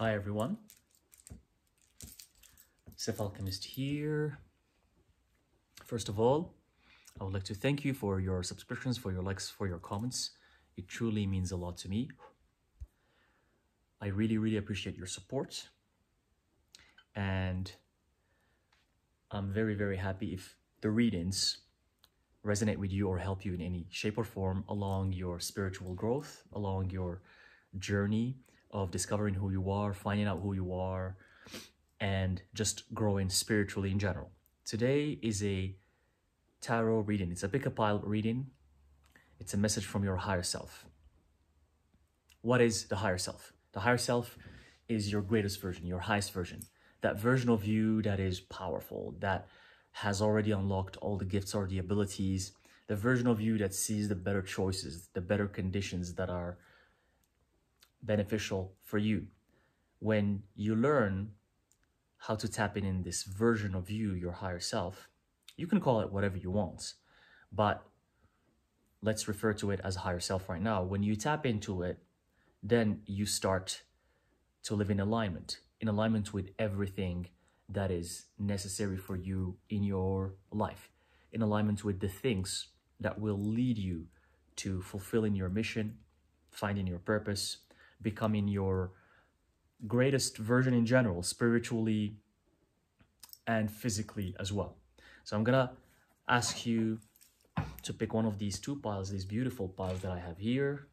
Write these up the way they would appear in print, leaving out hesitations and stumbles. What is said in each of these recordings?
Hi everyone, Sef Alchemist here. First of all, I would like to thank you for your subscriptions, for your likes, for your comments. It truly means a lot to me. I really appreciate your support. And I'm very happy if the readings resonate with you or help you in any shape or form along your spiritual growth, along your journey of discovering who you are, finding out who you are, and just growing spiritually in general. Today is a tarot reading. It's a pick a pile reading. It's a message from your higher self. What is the higher self? The higher self is your greatest version, your highest version. That version of you that is powerful, that has already unlocked all the gifts or the abilities. The version of you that sees the better choices, the better conditions that are beneficial for you. When you learn how to tap in this version of you, your higher self, you can call it whatever you want, but let's refer to it as higher self right now. When you tap into it, then you start to live in alignment with everything that is necessary for you in your life, in alignment with the things that will lead you to fulfilling your mission, finding your purpose, becoming your greatest version in general, spiritually and physically as well. So I'm gonna ask you to pick one of these two piles, these beautiful piles that I have here.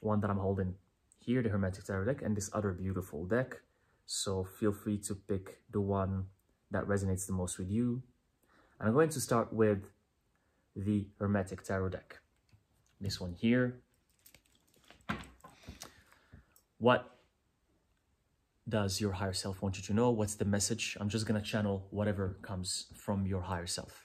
One that I'm holding here, the Hermetic Tarot deck, and this other beautiful deck. So feel free to pick the one that resonates the most with you. And I'm going to start with the Hermetic Tarot deck. This one here. What does your higher self want you to know? What's the message? I'm just going to channel whatever comes from your higher self.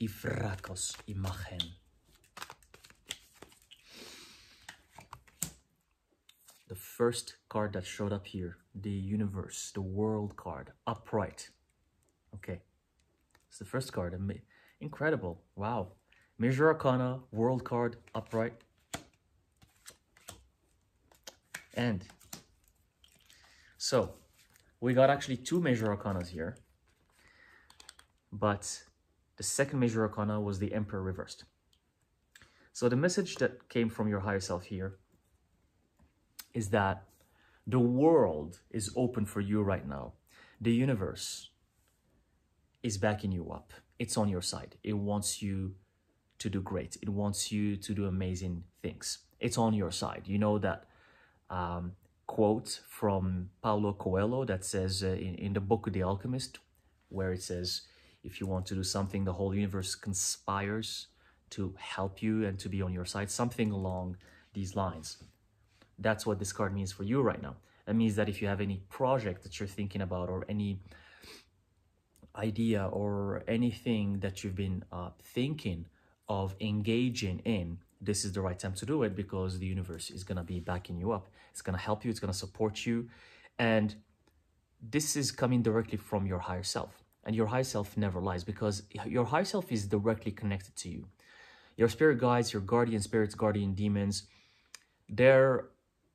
Ifrakos imagen. The first card that showed up here, the universe, the world card, upright. Okay, it's the first card. Incredible. Wow. Major Arcana, world card, upright. And so we got actually two Major Arcanas here, but the second Major Arcana was the Emperor reversed. So the message that came from your higher self here is that the world is open for you right now. The universe is backing you up. It's on your side. It wants you to do great. It wants you to do amazing things. It's on your side. You know that quote from Paulo Coelho that says in the book of The Alchemist, where it says, if you want to do something, the whole universe conspires to help you and to be on your side, something along these lines. That's what this card means for you right now. That means that if you have any project that you're thinking about or any idea or anything that you've been thinking of engaging in, this is the right time to do it because the universe is going to be backing you up. It's going to help you. It's going to support you. And this is coming directly from your higher self. And your higher self never lies because your higher self is directly connected to you. Your spirit guides, your guardian spirits, guardian demons, they're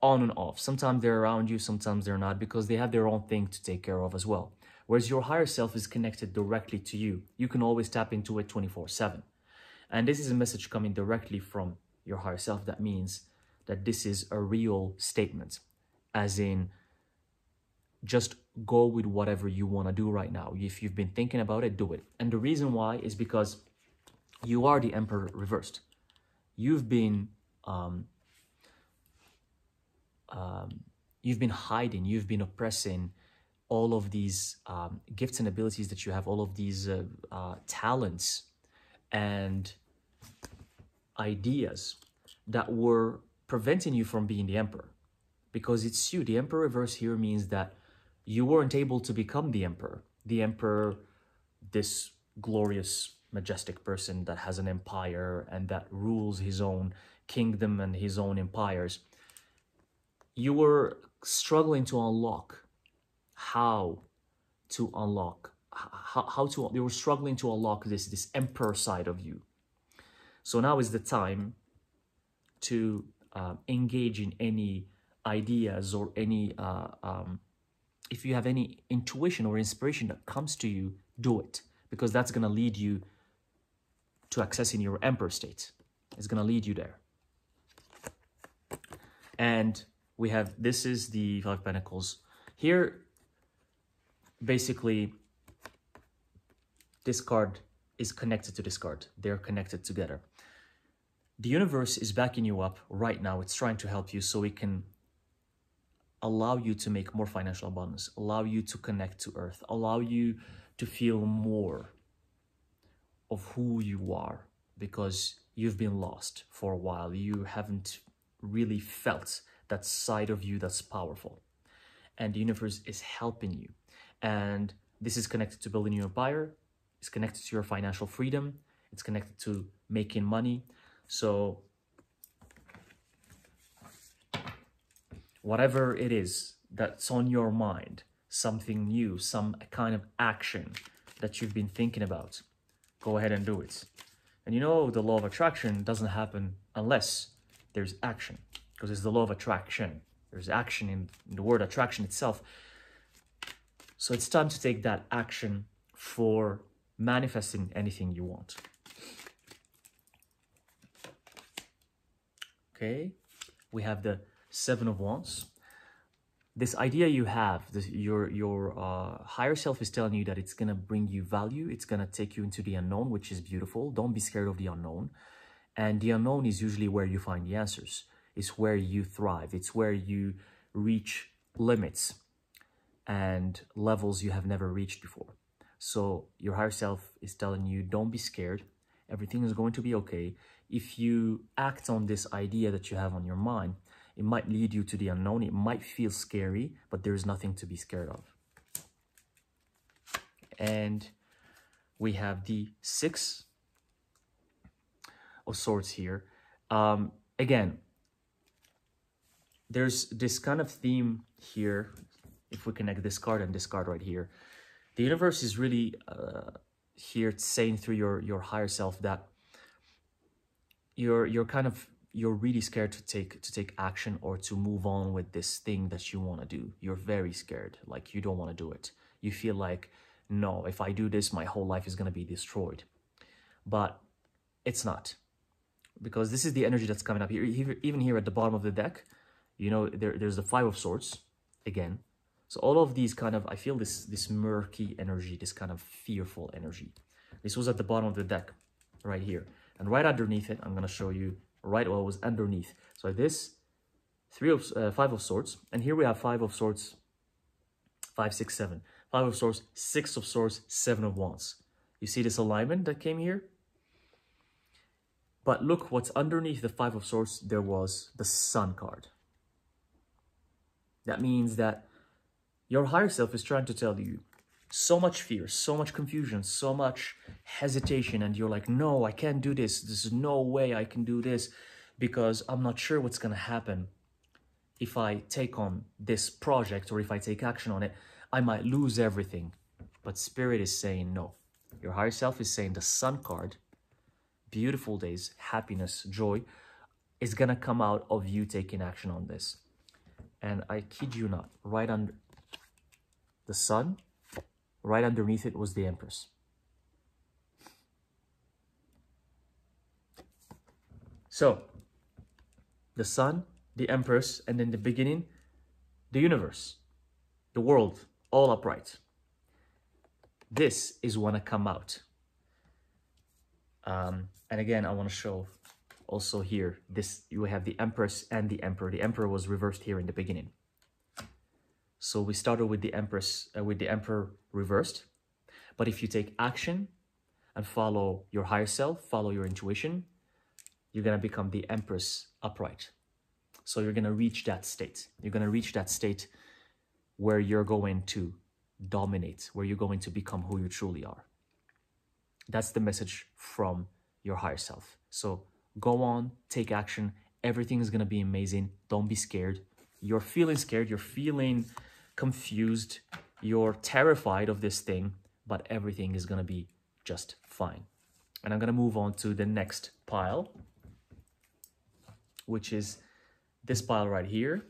on and off. Sometimes they're around you, sometimes they're not, because they have their own thing to take care of as well. Whereas your higher self is connected directly to you. You can always tap into it 24/7. And this is a message coming directly from your higher self. That means that this is a real statement, as in just go with whatever you want to do right now. If you've been thinking about it, do it. And the reason why is because you are the Emperor reversed. You've been hiding, you've been oppressing all of these gifts and abilities that you have, all of these talents and ideas that were preventing you from being the Emperor. Because it's you. The Emperor reverse here means that you weren't able to become the emperor. The emperor, this glorious, majestic person that has an empire and that rules his own kingdom and his own empires. You were struggling to unlock you were struggling to unlock this emperor side of you. So now is the time to engage in any ideas or any, if you have any intuition or inspiration that comes to you, do it. Because that's going to lead you to accessing your emperor state. It's going to lead you there. And we have, this is the Five of Pentacles. Here, basically, this card is connected to this card. They're connected together. The universe is backing you up right now. It's trying to help you so it can allow you to make more financial abundance, allow you to connect to Earth, allow you to feel more of who you are, because you've been lost for a while. You haven't really felt that side of you that's powerful. And the universe is helping you. And this is connected to building your empire. It's connected to your financial freedom. It's connected to making money. So whatever it is that's on your mind, something new, some kind of action that you've been thinking about, go ahead and do it. And you know, the law of attraction doesn't happen unless there's action, because it's the law of attraction. There's action in the word attraction itself. So it's time to take that action for manifesting anything you want. Okay, we have the Seven of Wands. This idea you have, your higher self is telling you that it's going to bring you value. It's going to take you into the unknown, which is beautiful. Don't be scared of the unknown. And the unknown is usually where you find the answers. It's where you thrive. It's where you reach limits and levels you have never reached before. So your higher self is telling you, don't be scared. Everything is going to be okay. If you act on this idea that you have on your mind, it might lead you to the unknown. It might feel scary, but there is nothing to be scared of. And we have the Six of Swords here. Again, there's this kind of theme here. If we connect this card and this card right here, the universe is really here saying through your higher self that you're really scared to take action or to move on with this thing that you want to do. You're very scared, like you don't want to do it. You feel like, no, if I do this, my whole life is going to be destroyed. But it's not, because this is the energy that's coming up here. Even here at the bottom of the deck, you know, there's the Five of Swords again. So all of these kind of, I feel this murky energy, this kind of fearful energy. This was at the bottom of the deck right here. And right underneath it, I'm going to show you right what was underneath. So this Five of Swords, and here we have Five of Swords, 5, 6, 7. Five of Swords, Six of Swords, Seven of Wands. You see this alignment that came here? But look what's underneath the Five of Swords. There was the Sun card. That means that your higher self is trying to tell you so much fear, so much confusion, so much hesitation. And you're like, no, I can't do this. There's no way I can do this, because I'm not sure what's going to happen. If I take on this project or if I take action on it, I might lose everything. But Spirit is saying no. Your higher self is saying the Sun card, beautiful days, happiness, joy, is going to come out of you taking action on this. And I kid you not, right under the Sun, right underneath it was the Empress. So, the Sun, the Empress, and in the beginning, the universe, the world, all upright. This is when I come out. And again, I want to show also here, this, you have the Empress and the Emperor. The Emperor was reversed here in the beginning. So we started with the Empress, with the Emperor reversed. But if you take action and follow your higher self, follow your intuition, you're going to become the Empress upright. So you're going to reach that state. You're going to reach that state where you're going to dominate, where you're going to become who you truly are. That's the message from your higher self. So go on, take action. Everything is going to be amazing. Don't be scared. You're feeling scared. You're feeling confused. You're terrified of this thing, but everything is going to be just fine. And I'm going to move on to the next pile, which is this pile right here.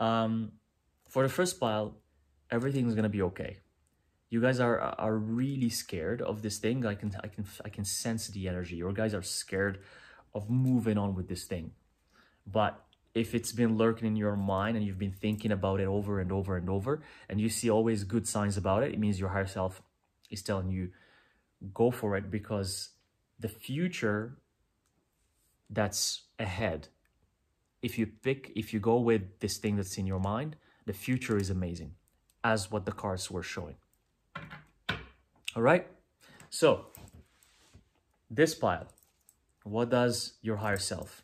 For the first pile, everything's gonna be okay. You guys are really scared of this thing. I can sense the energy. You guys are scared of moving on with this thing. But if it's been lurking in your mind and you've been thinking about it over and over and over, and you see always good signs about it, it means your higher self is telling you, go for it, because the future that's ahead, if you go with this thing that's in your mind, the future is amazing, as what the cards were showing. All right, so this pile, what does your higher self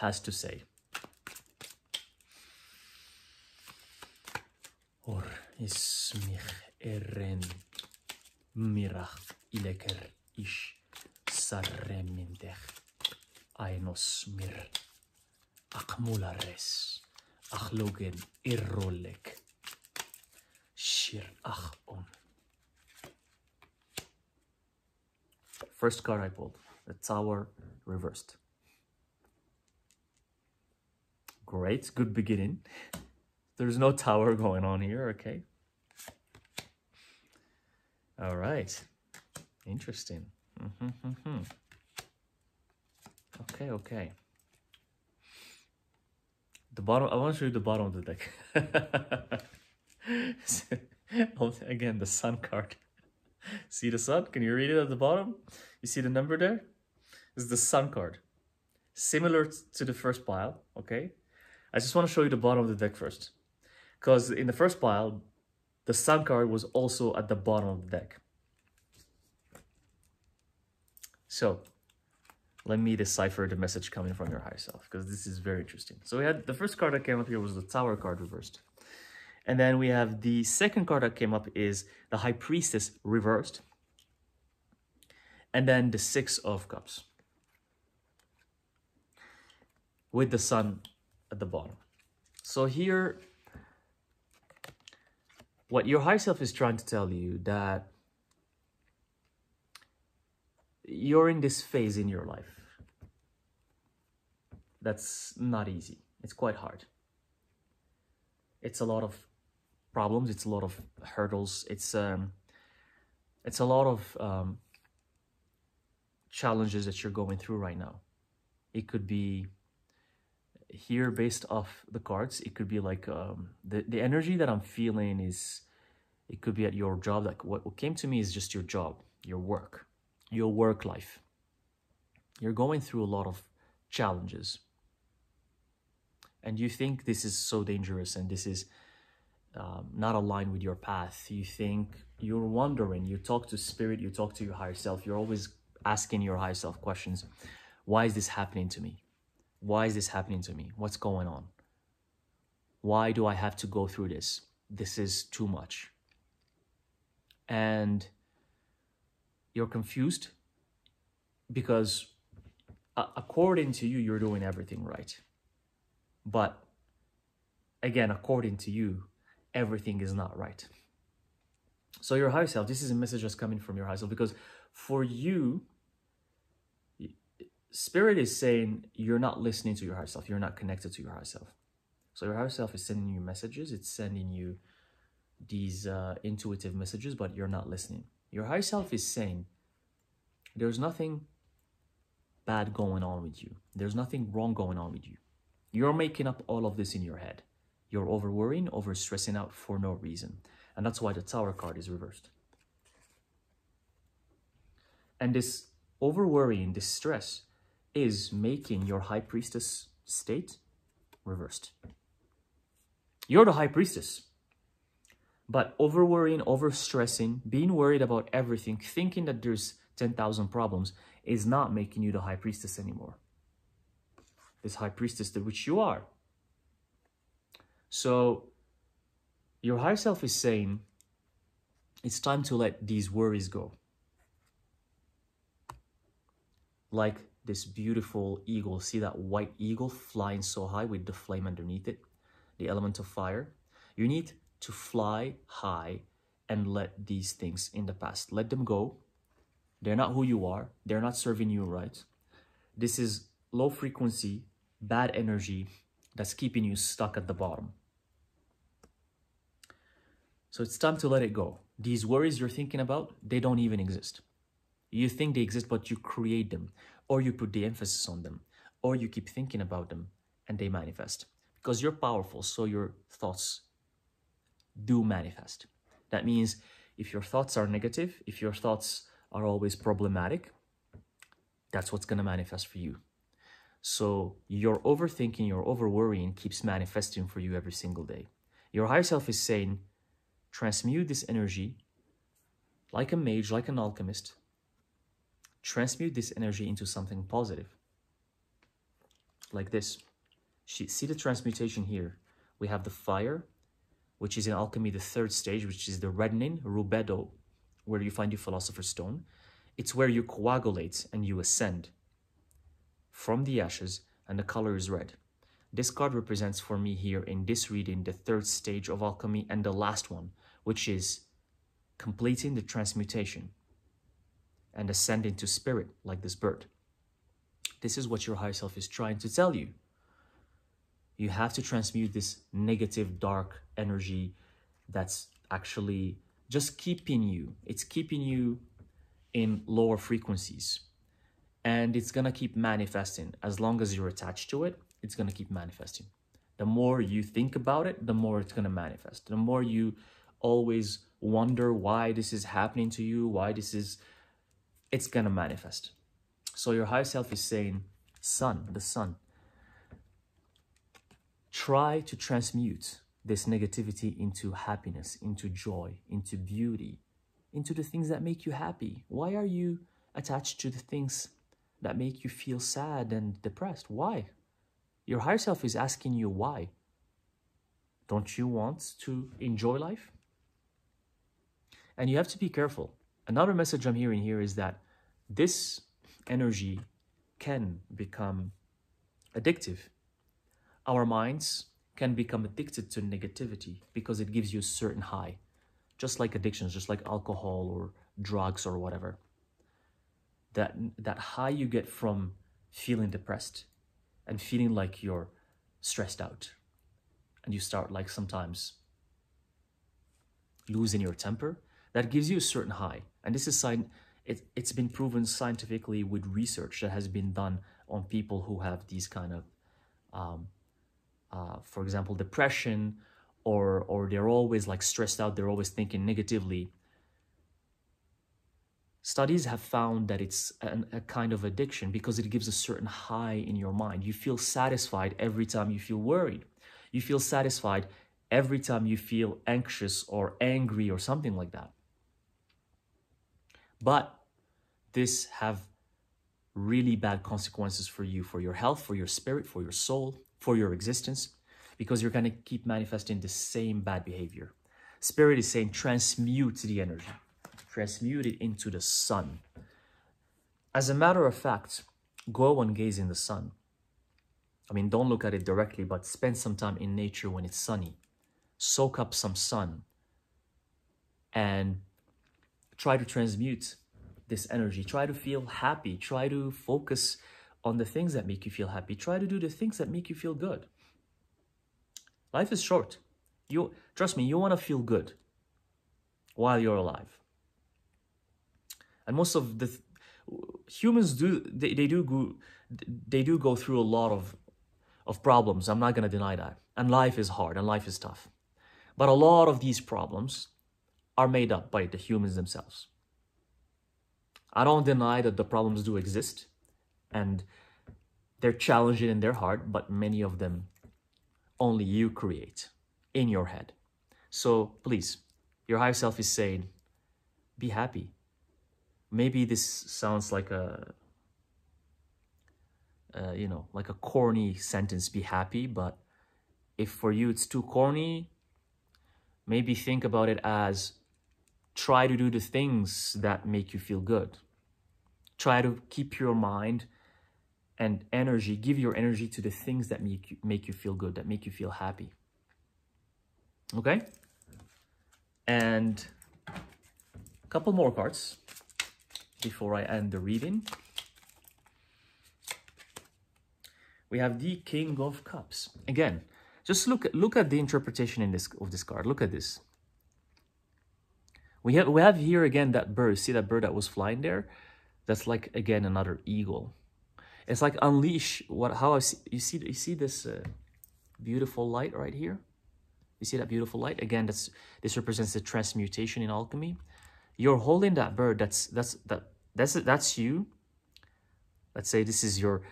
has to say? Or is mich eren mirach ileker ish sarremindech. Ainos mir akmulares achlogen irrolek shir achon. First card I pulled, the Tower reversed. Great, good beginning. There's no tower going on here, okay? All right, interesting. Okay, okay. The bottom, I want to show you the bottom of the deck. Again, the Sun card. See the Sun? Can you read it at the bottom? You see the number there? It's the Sun card. Similar to the first pile, okay? I just want to show you the bottom of the deck first. Because in the first pile, the Sun card was also at the bottom of the deck. So let me decipher the message coming from your higher self, because this is very interesting. So we had the first card that came up here was the Tower card reversed. And then we have the second card that came up is the High Priestess reversed. And then the Six of Cups with the Sun at the bottom. So here, what your higher self is trying to tell you, that you're in this phase in your life that's not easy. It's quite hard. It's a lot of problems. It's a lot of hurdles. It's a lot of challenges that you're going through right now. It could be here based off the cards. It could be like the energy that I'm feeling is, it could be at your job. Like what came to me is just your job, your work. Your work life. You're going through a lot of challenges. And you think this is so dangerous and this is not aligned with your path. You think, you're wondering, you talk to spirit, you talk to your higher self. You're always asking your higher self questions. Why is this happening to me? Why is this happening to me? What's going on? Why do I have to go through this? This is too much. And you're confused because according to you, you're doing everything right. But again, according to you, everything is not right. So your higher self, this is a message that's coming from your higher self, because for you, spirit is saying you're not listening to your higher self. You're not connected to your higher self. So your higher self is sending you messages. It's sending you these intuitive messages, but you're not listening. Your higher self is saying, there's nothing bad going on with you. There's nothing wrong going on with you. You're making up all of this in your head. You're over-worrying, over-stressing out for no reason. And that's why the Tower card is reversed. And this over-worrying, this stress, is making your High Priestess state reversed. You're the High Priestess. But over-worrying, over-stressing, being worried about everything, thinking that there's 10,000 problems is not making you the High Priestess anymore. this high priestess, which you are. So your higher self is saying, it's time to let these worries go. Like this beautiful eagle, see that white eagle flying so high with the flame underneath it, the element of fire. You need to fly high and let these things in the past, let them go. They're not who you are. They're not serving you right. This is low frequency, bad energy that's keeping you stuck at the bottom. So it's time to let it go. These worries you're thinking about, they don't even exist. You think they exist, but you create them, or you put the emphasis on them, or you keep thinking about them and they manifest. Because you're powerful, so your thoughts do manifest. That means if your thoughts are negative, if your thoughts are always problematic, that's what's going to manifest for you. So your overthinking, your overworrying keeps manifesting for you every single day. Your higher self is saying, transmute this energy like a mage, like an alchemist. Transmute this energy into something positive. Like this. See the transmutation here. We have the fire, which is in alchemy the third stage, which is the reddening, rubedo, where you find your philosopher's stone. It's where you coagulate and you ascend from the ashes, and the color is red. This card represents for me here in this reading the third stage of alchemy and the last one, which is completing the transmutation and ascending to spirit like this bird. This is what your higher self is trying to tell you. You have to transmute this negative, dark energy that's actually just keeping you. It's keeping you in lower frequencies. And it's going to keep manifesting. As long as you're attached to it, it's going to keep manifesting. The more you think about it, the more it's going to manifest. The more you always wonder why this is happening to you, why this is, it's going to manifest. So your higher self is saying, son, the sun, try to transmute this negativity into happiness, into joy, into beauty, into the things that make you happy. Why are you attached to the things that make you feel sad and depressed? Why? Your higher self is asking you why. Don't you want to enjoy life? And you have to be careful. Another message I'm hearing here is that this energy can become addictive. Our minds can become addicted to negativity because it gives you a certain high, just like addictions, just like alcohol or drugs or whatever. That high you get from feeling depressed and feeling like you're stressed out. And you start like sometimes losing your temper. That gives you a certain high. And this is it's been proven scientifically with research that has been done on people who have these kind of, for example, depression, or they're always like stressed out, they're always thinking negatively. Studies have found that it's a kind of addiction because it gives a certain high in your mind. You feel satisfied every time you feel worried. You feel satisfied every time you feel anxious or angry or something like that. But this have really bad consequences for you, for your health, for your spirit, for your soul, for your existence, because you're going to keep manifesting the same bad behavior. Spirit is saying, transmute the energy. Transmute it into the sun. As a matter of fact, go and gaze in the sun. I mean, don't look at it directly, but spend some time in nature when it's sunny. Soak up some sun and try to transmute this energy. Try to feel happy. Try to focus on the things that make you feel happy. Try to do the things that make you feel good. Life is short. You trust me, you want to feel good while you're alive. And most of the humans do, they do go through a lot of problems. I'm not going to deny that. And life is hard and life is tough. But a lot of these problems are made up by the humans themselves. I don't deny that the problems do exist and they're challenging and they're hard, but many of them only you create in your head. So please, your higher self is saying, be happy. Maybe this sounds like you know, like a corny sentence, be happy. But if for you it's too corny, maybe think about it as try to do the things that make you feel good. Try to keep your mind and energy, give your energy to the things that make you feel good, that make you feel happy. Okay? And a couple more cards before I end the reading. We have the King of Cups. Again, just look at the interpretation in this card. Look at this. We have here again that bird. See that bird that was flying there? That's like again another eagle. It's like unleash you see this beautiful light right here. You see that beautiful light again? This represents the transmutation in alchemy. You're holding that bird. That's you. Let's say this is your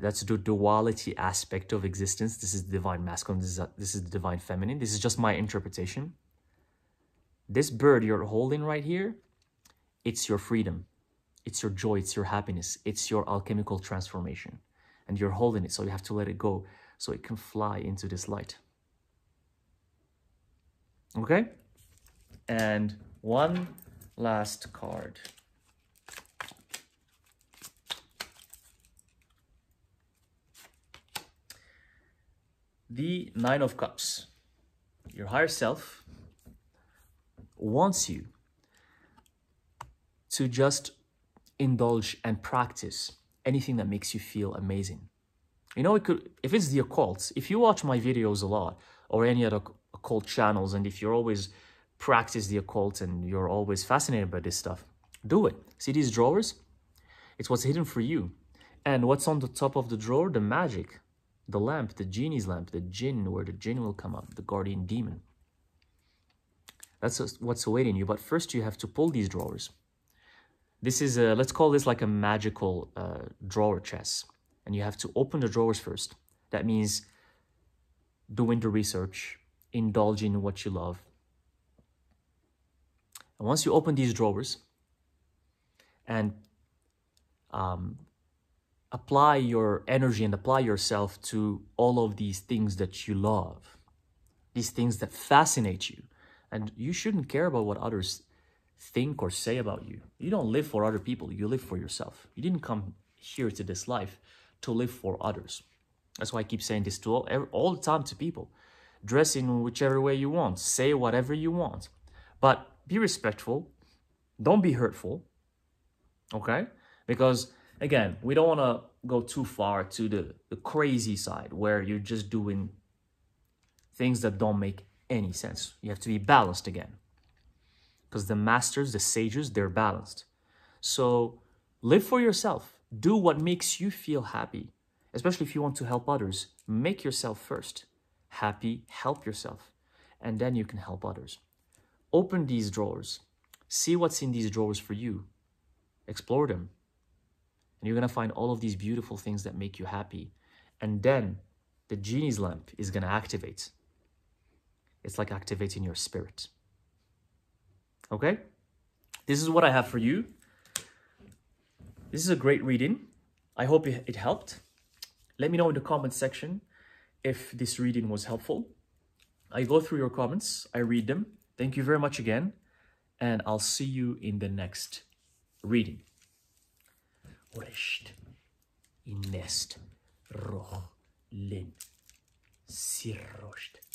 that's the duality aspect of existence. This is the divine masculine. This is the divine feminine. This is just my interpretation. This bird you're holding right here, it's your freedom. It's your joy. It's your happiness. It's your alchemical transformation. And you're holding it, so you have to let it go so it can fly into this light. Okay? And one last card. The Nine of Cups. Your higher self wants you to just indulge and practice anything that makes you feel amazing. You know, it could, if it's the occult, if you watch my videos a lot or any other occult channels, and if you're always practice the occult and you're always fascinated by this stuff, do it. See these drawers? It's what's hidden for you. And what's on the top of the drawer? The magic, the lamp, the genie's lamp, the jinn, where the jinn will come up, the guardian demon. That's what's awaiting you. But first you have to pull these drawers. This is a, let's call this like a magical drawer chest. And you have to open the drawers first. That means doing the research, indulging in what you love. And once you open these drawers and apply your energy and apply yourself to all of these things that you love, these things that fascinate you. And you shouldn't care about what others think or say about you. You don't live for other people. You live for yourself. You didn't come here to this life to live for others. That's why I keep saying this to all the time to people. Dress in whichever way you want. Say whatever you want. But be respectful. Don't be hurtful. Okay? Because, again, we don't want to go too far to the crazy side where you're just doing things that don't make any sense. You have to be balanced again. Because the masters, the sages, they're balanced. So live for yourself. Do what makes you feel happy. Especially if you want to help others. Make yourself first happy. Help yourself. And then you can help others. Open these drawers. See what's in these drawers for you. Explore them. And you're going to find all of these beautiful things that make you happy. And then the genie's lamp is going to activate. It's like activating your spirit. Okay? This is what I have for you. This is a great reading. I hope it helped. Let me know in the comment section if this reading was helpful. I go through your comments. I read them. Thank you very much again, and I'll see you in the next reading. Orest inest roh lin sirost.